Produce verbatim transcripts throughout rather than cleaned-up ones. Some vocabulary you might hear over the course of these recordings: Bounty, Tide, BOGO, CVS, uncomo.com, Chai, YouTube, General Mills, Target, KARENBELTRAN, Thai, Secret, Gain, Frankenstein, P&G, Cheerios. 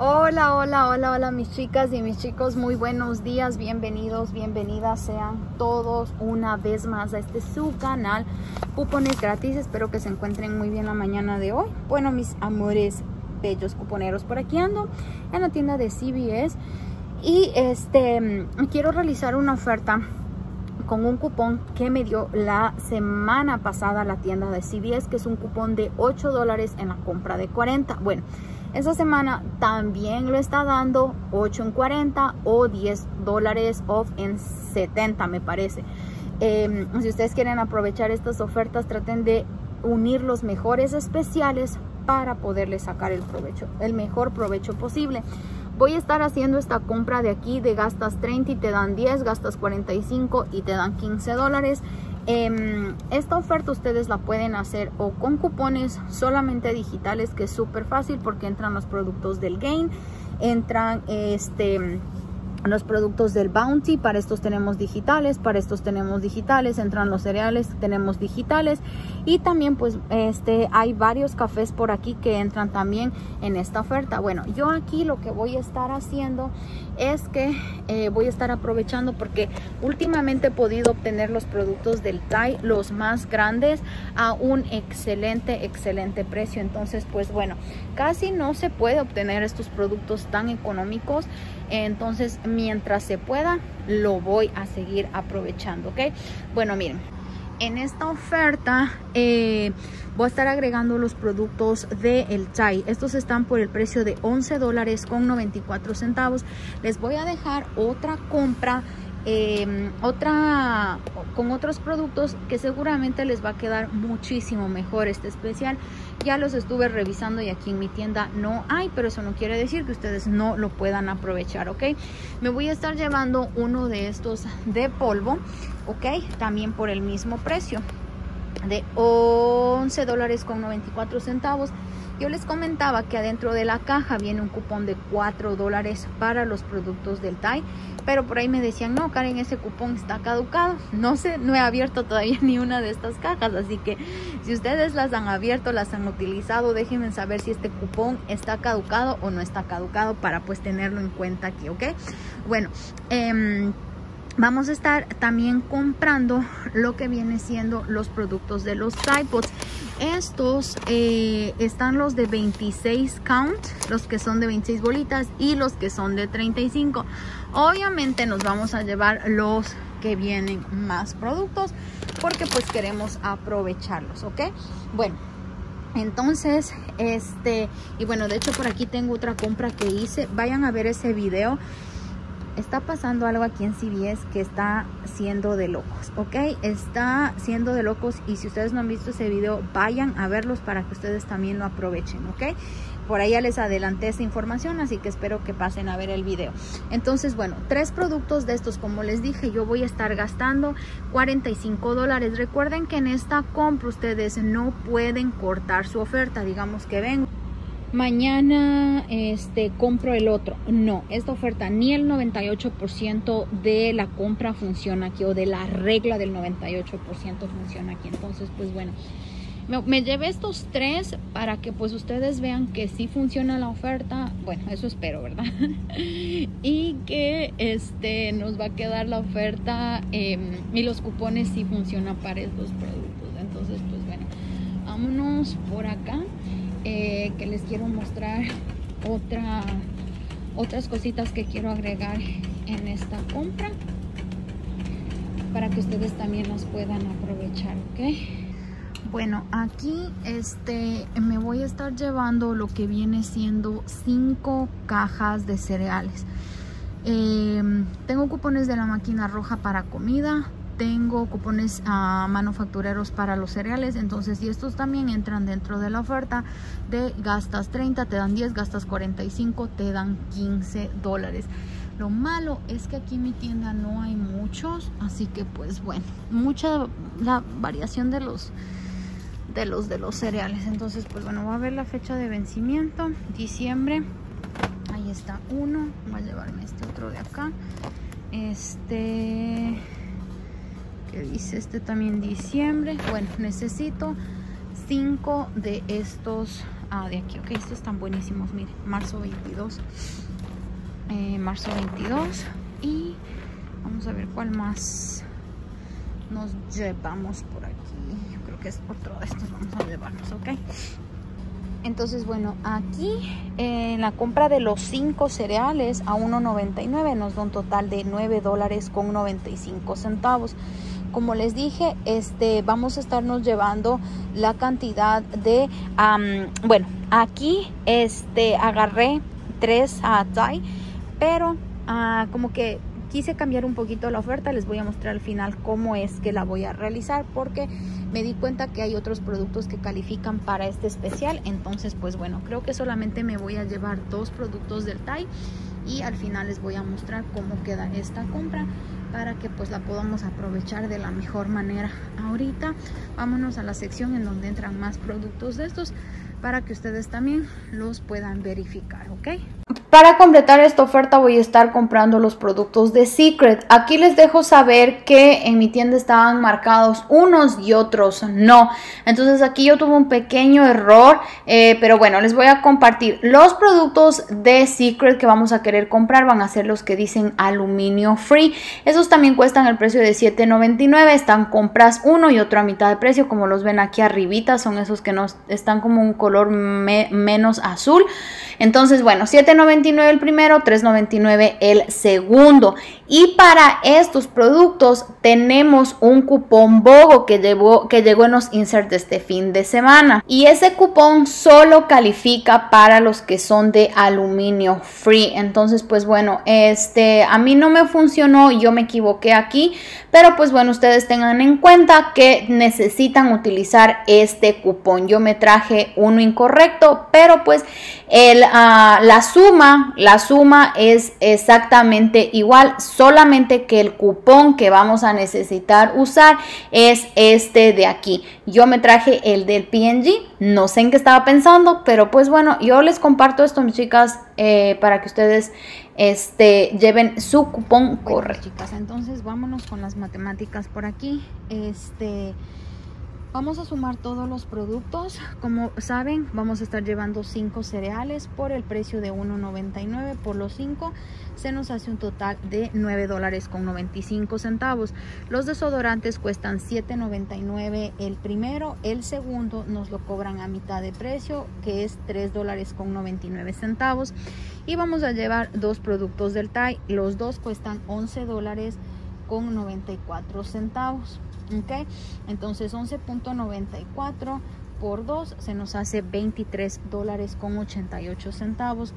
Hola, hola, hola, hola mis chicas y mis chicos, muy buenos días, bienvenidos, bienvenidas sean todos una vez más a este su canal, Cupones Gratis. Espero que se encuentren muy bien la mañana de hoy. Bueno, mis amores bellos cuponeros, por aquí ando en la tienda de C V S y este quiero realizar una oferta con un cupón que me dio la semana pasada la tienda de C V S, que es un cupón de ocho dólares en la compra de cuarenta. Bueno, esta semana también lo está dando ocho en cuarenta o diez dólares off en setenta, me parece. Eh, si ustedes quieren aprovechar estas ofertas, traten de unir los mejores especiales para poderles sacar el provecho, el mejor provecho posible. Voy a estar haciendo esta compra de aquí de gastas treinta y te dan diez, gastas cuarenta y cinco y te dan quince dólares. Eh, esta oferta ustedes la pueden hacer o con cupones solamente digitales, que es súper fácil porque entran los productos del Gain, entran este, los productos del Bounty, para estos tenemos digitales, para estos tenemos digitales, entran los cereales, tenemos digitales, y también pues este hay varios cafés por aquí que entran también en esta oferta. Bueno, yo aquí lo que voy a estar haciendo es que eh, voy a estar aprovechando porque últimamente he podido obtener los productos del Thai, los más grandes, a un excelente, excelente precio. Entonces pues bueno, casi no se puede obtener estos productos tan económicos, entonces mientras se pueda lo voy a seguir aprovechando, ¿ok? Bueno, miren, en esta oferta eh, voy a estar agregando los productos de el Chai. Estos están por el precio de once dólares con noventa y cuatro centavos. Les voy a dejar otra compra eh, otra con otros productos que seguramente les va a quedar muchísimo mejor este especial. Ya los estuve revisando y aquí en mi tienda no hay, pero eso no quiere decir que ustedes no lo puedan aprovechar, ¿ok? Me voy a estar llevando uno de estos de polvo, ¿ok? También por el mismo precio de once dólares con noventa y cuatro centavos. Yo les comentaba que adentro de la caja viene un cupón de cuatro dólares para los productos del Tide, pero por ahí me decían, no, Karen, ese cupón está caducado. No sé, no he abierto todavía ni una de estas cajas, así que si ustedes las han abierto, las han utilizado, déjenme saber si este cupón está caducado o no está caducado para pues tenerlo en cuenta aquí, ¿ok? Bueno, eh, vamos a estar también comprando lo que viene siendo los productos de los Tripods. Estos eh, están los de veintiséis count, los que son de veintiséis bolitas y los que son de treinta y cinco. Obviamente nos vamos a llevar los que vienen más productos porque pues queremos aprovecharlos, ¿ok? Bueno, entonces este y bueno, de hecho por aquí tengo otra compra que hice. Vayan a ver ese video. Está pasando algo aquí en C V S que está siendo de locos, ¿ok? Está siendo de locos, y si ustedes no han visto ese video, vayan a verlos para que ustedes también lo aprovechen, ¿ok? Por ahí ya les adelanté esa información, así que espero que pasen a ver el video. Entonces, bueno, tres productos de estos, como les dije, yo voy a estar gastando cuarenta y cinco dólares. Recuerden que en esta compra ustedes no pueden cortar su oferta. Digamos que ven, mañana este compro el otro. No, esta oferta, ni el noventa y ocho por ciento de la compra funciona aquí, o de la regla del noventa y ocho por ciento funciona aquí. Entonces pues bueno, me, me llevé estos tres para que pues ustedes vean que sí funciona la oferta. Bueno, eso espero, ¿verdad? Y que este nos va a quedar la oferta eh, y los cupones sí funcionan para estos productos. Entonces pues bueno, vámonos por acá. Eh, que les quiero mostrar otra, otras cositas que quiero agregar en esta compra para que ustedes también las puedan aprovechar, ¿ok? Bueno, aquí este, me voy a estar llevando lo que viene siendo cinco cajas de cereales. Eh, tengo cupones de la máquina roja para comida, tengo cupones uh, manufactureros para los cereales. Entonces, y estos también entran dentro de la oferta de gastas treinta, te dan diez, gastas cuarenta y cinco, te dan quince dólares. Lo malo es que aquí en mi tienda no hay muchos, así que pues bueno, mucha la variación de los de los de los cereales. Entonces pues bueno, voy a ver la fecha de vencimiento, diciembre. Ahí está uno, voy a llevarme este otro de acá, este que dice este también diciembre. Bueno, necesito cinco de estos ah, de aquí. Ok, estos están buenísimos, miren, marzo veintidós. Eh, marzo veintidós. Y vamos a ver cuál más nos llevamos por aquí. Yo creo que es otro de estos, vamos a llevarnos, ok. Entonces, bueno, aquí eh, en la compra de los cinco cereales a uno noventa y nueve nos da un total de nueve dólares con noventa y cinco centavos. Como les dije, este, vamos a estarnos llevando la cantidad de, um, bueno, aquí este, agarré tres a uh, Thai, pero uh, como que quise cambiar un poquito la oferta. Les voy a mostrar al final cómo es que la voy a realizar, porque me di cuenta que hay otros productos que califican para este especial. Entonces, pues bueno, creo que solamente me voy a llevar dos productos del Thai y al final les voy a mostrar cómo queda esta compra para que pues la podamos aprovechar de la mejor manera. Ahorita vámonos a la sección en donde entran más productos de estos para que ustedes también los puedan verificar, ¿ok? Para completar esta oferta voy a estar comprando los productos de Secret. Aquí les dejo saber que en mi tienda estaban marcados unos y otros no. Entonces aquí yo tuve un pequeño error, eh, pero bueno, les voy a compartir. Los productos de Secret que vamos a querer comprar van a ser los que dicen aluminio free. Esos también cuestan el precio de siete noventa y nueve. Están compras uno y otro a mitad de precio, como los ven aquí arribita. Son esos que nos están como un color me menos azul. Entonces bueno, siete noventa y nueve el primero, tres noventa y nueve el segundo. Y para estos productos tenemos un cupón BOGO que, llevó, que llegó en los inserts de este fin de semana, y ese cupón solo califica para los que son de aluminio free. Entonces pues bueno, este a mí no me funcionó, yo me equivoqué aquí, pero pues bueno, ustedes tengan en cuenta que necesitan utilizar este cupón. Yo me traje uno incorrecto, pero pues el, uh, la suma La suma es exactamente igual, solamente que el cupón que vamos a necesitar usar es este de aquí. Yo me traje el del P and G, no sé en qué estaba pensando, pero pues bueno, yo les comparto esto, mis chicas, eh, para que ustedes este, lleven su cupón correcto. Bueno, chicas, entonces vámonos con las matemáticas por aquí. Este... Vamos a sumar todos los productos. Como saben, vamos a estar llevando cinco cereales por el precio de uno noventa y nueve. Por los cinco se nos hace un total de nueve dólares con noventa y cinco centavos. Los desodorantes cuestan siete noventa y nueve el primero. El segundo nos lo cobran a mitad de precio, que es tres dólares con noventa y nueve centavos. Y vamos a llevar dos productos del Thai. Los dos cuestan once dólares con noventa y cuatro centavos. Ok, entonces once punto noventa y cuatro por dos se nos hace veintitrés dólares con ochenta y ocho centavos.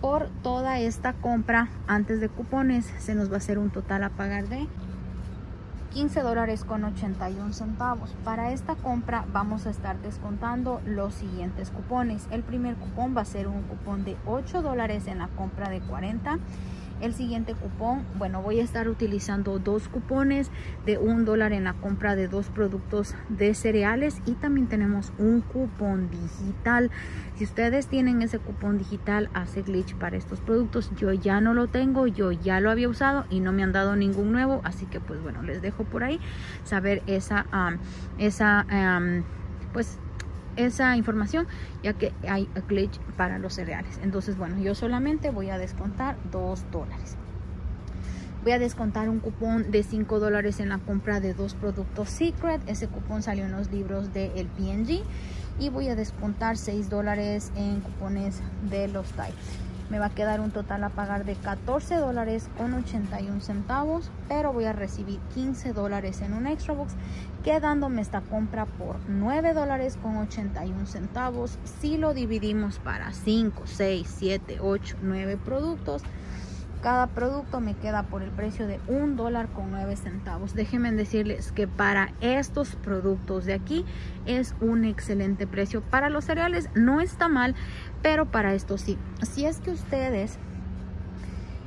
Por toda esta compra antes de cupones se nos va a hacer un total a pagar de quince dólares con ochenta y un centavos. Para esta compra vamos a estar descontando los siguientes cupones. El primer cupón va a ser un cupón de ocho dólares en la compra de cuarenta. El siguiente cupón, bueno, voy a estar utilizando dos cupones de un dólar en la compra de dos productos de cereales, y también tenemos un cupón digital. Si ustedes tienen ese cupón digital, hace glitch para estos productos. Yo ya no lo tengo, yo ya lo había usado y no me han dado ningún nuevo, así que pues bueno, les dejo por ahí saber esa, um, esa, um, pues, esa información, ya que hay un glitch para los cereales. Entonces bueno, yo solamente voy a descontar dos dólares. Voy a descontar un cupón de cinco dólares en la compra de dos productos Secret. Ese cupón salió en los libros de el P and G. Y voy a descontar seis dólares en cupones de los Tide. Me va a quedar un total a pagar de catorce dólares con ochenta y un centavos, pero voy a recibir quince dólares en un extra box, quedándome esta compra por nueve dólares con ochenta y un centavos. Si lo dividimos para cinco, seis, siete, ocho, nueve productos, cada producto me queda por el precio de un dólar con nueve centavos. Déjenme decirles que para estos productos de aquí es un excelente precio. Para los cereales no está mal, pero para esto sí. Si es que ustedes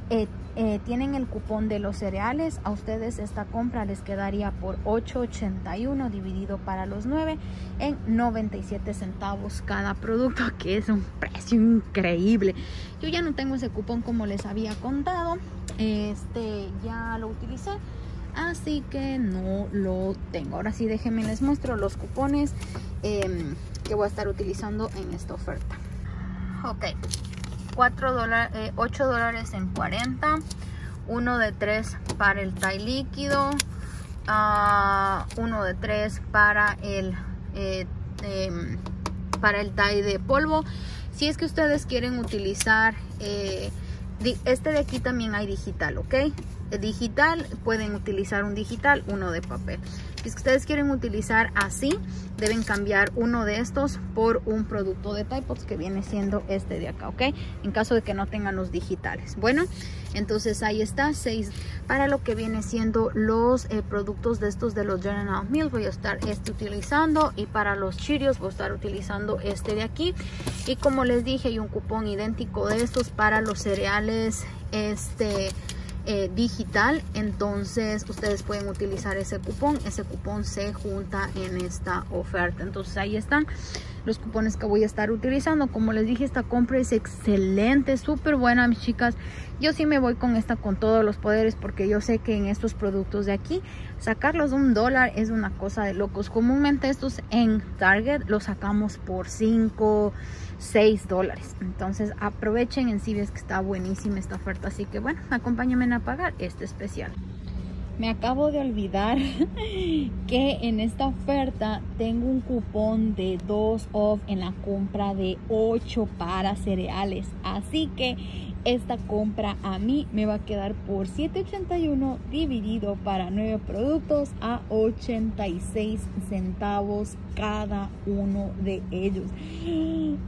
eh, eh, tienen el cupón de los cereales, a ustedes esta compra les quedaría por ocho ochenta y uno dividido para los nueve en noventa y siete centavos cada producto, que es un precio increíble. Yo ya no tengo ese cupón, como les había contado, este ya lo utilicé, así que no lo tengo. Ahora sí, déjenme les muestro los cupones eh, que voy a estar utilizando en esta oferta. Ok, cuatro dólares, eh, ocho dólares en cuarenta, uno de tres para el Thai líquido, uh, uno de tres para el eh, eh, para el Thai de polvo. Si es que ustedes quieren utilizar eh, este de aquí, también hay digital, ok, digital, pueden utilizar un digital, uno de papel. Si es que ustedes quieren utilizar así, deben cambiar uno de estos por un producto de Tide que viene siendo este de acá, ok, en caso de que no tengan los digitales. Bueno, entonces ahí está, seis para lo que viene siendo los eh, productos de estos de los General Mills. Voy a estar este utilizando, y para los Cheerios voy a estar utilizando este de aquí. Y como les dije, hay un cupón idéntico de estos para los cereales este Eh, digital. Entonces ustedes pueden utilizar ese cupón, ese cupón se junta en esta oferta. Entonces ahí están los cupones que voy a estar utilizando. Como les dije, esta compra es excelente, súper buena, mis chicas. Yo sí me voy con esta con todos los poderes, porque yo sé que en estos productos de aquí sacarlos de un dólar es una cosa de locos. Comúnmente estos en Target los sacamos por cinco, seis dólares. Entonces aprovechen, en C V S que está buenísima esta oferta. Así que bueno, acompáñenme a pagar este especial. Me acabo de olvidar que en esta oferta tengo un cupón de dos off en la compra de ocho para cereales. Así que esta compra a mí me va a quedar por siete ochenta y uno dividido para nueve productos a ochenta y seis centavos cada uno de ellos.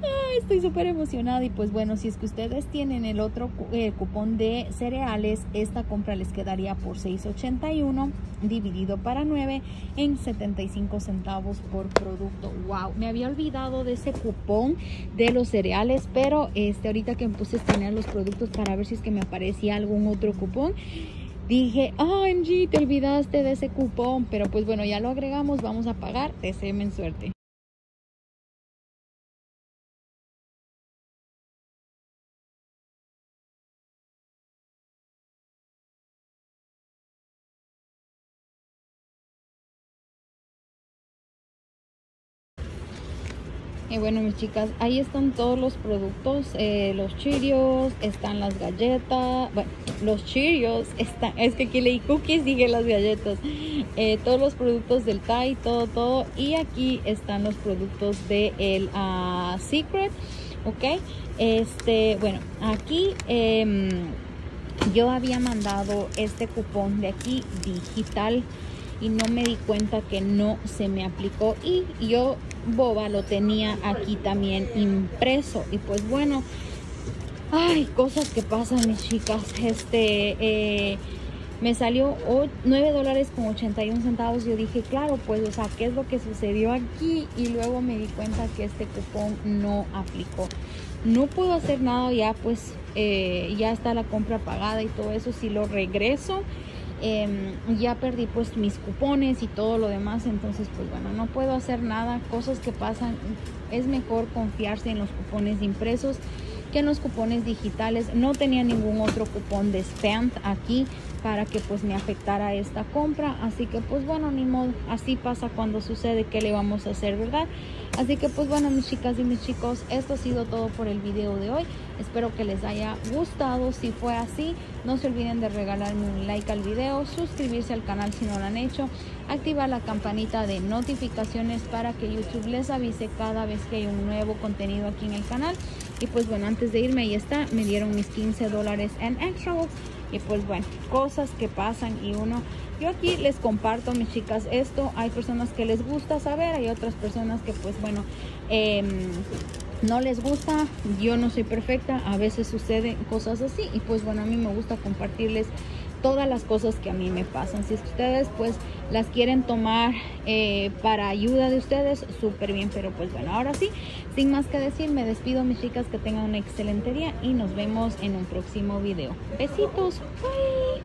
Ah, estoy súper emocionada. Y pues bueno, si es que ustedes tienen el otro eh, cupón de cereales, esta compra les quedaría por seis ochenta y uno dividido para nueve en setenta y cinco centavos por producto. Wow, me había olvidado de ese cupón de los cereales, pero este ahorita que me puse a tener los productos para ver si es que me aparecía algún otro cupón, dije, O M G, te olvidaste de ese cupón. Pero pues bueno, ya lo agregamos, vamos a pagar. Deseenme suerte. Y bueno, mis chicas, ahí están todos los productos, eh, los Cheerios, están las galletas, bueno, los Cheerios, están, es que aquí leí cookies, dije las galletas, eh, todos los productos del Thai, todo, todo, y aquí están los productos de el uh, Secret, ok, este, bueno, aquí eh, yo había mandado este cupón de aquí, digital, y no me di cuenta que no se me aplicó, y yo boba lo tenía aquí también impreso. Y pues bueno, ay, cosas que pasan, mis chicas. Este eh, me salió nueve dólares con ochenta y un centavos. Yo dije, claro, pues, o sea, ¿qué es lo que sucedió aquí? Y luego me di cuenta que este cupón no aplicó. No puedo hacer nada, ya pues eh, ya está la compra pagada y todo eso. Si lo regreso, Eh, ya perdí pues mis cupones y todo lo demás. Entonces pues bueno, no puedo hacer nada, cosas que pasan. Es mejor confiarse en los cupones impresos que en los cupones digitales. No tenía ningún otro cupón de stand aquí para que pues me afectara esta compra. Así que pues bueno, ni modo, así pasa cuando sucede, que le vamos a hacer, ¿verdad? Así que pues bueno, mis chicas y mis chicos, esto ha sido todo por el video de hoy. Espero que les haya gustado. Si fue así, no se olviden de regalarme un like al video, suscribirse al canal si no lo han hecho, activar la campanita de notificaciones para que YouTube les avise cada vez que hay un nuevo contenido aquí en el canal. Y pues bueno, antes de irme, ahí está, me dieron mis quince dólares en extra. Y pues bueno, cosas que pasan, y uno, yo aquí les comparto, mis chicas, esto. Hay personas que les gusta saber, hay otras personas que pues bueno, eh, no les gusta. Yo no soy perfecta, a veces suceden cosas así, y pues bueno, a mí me gusta compartirles todas las cosas que a mí me pasan. Si ustedes pues las quieren tomar eh, para ayuda de ustedes, súper bien. Pero pues bueno, ahora sí, sin más que decir, me despido, mis chicas. Que tengan un excelente día y nos vemos en un próximo video. Besitos, bye.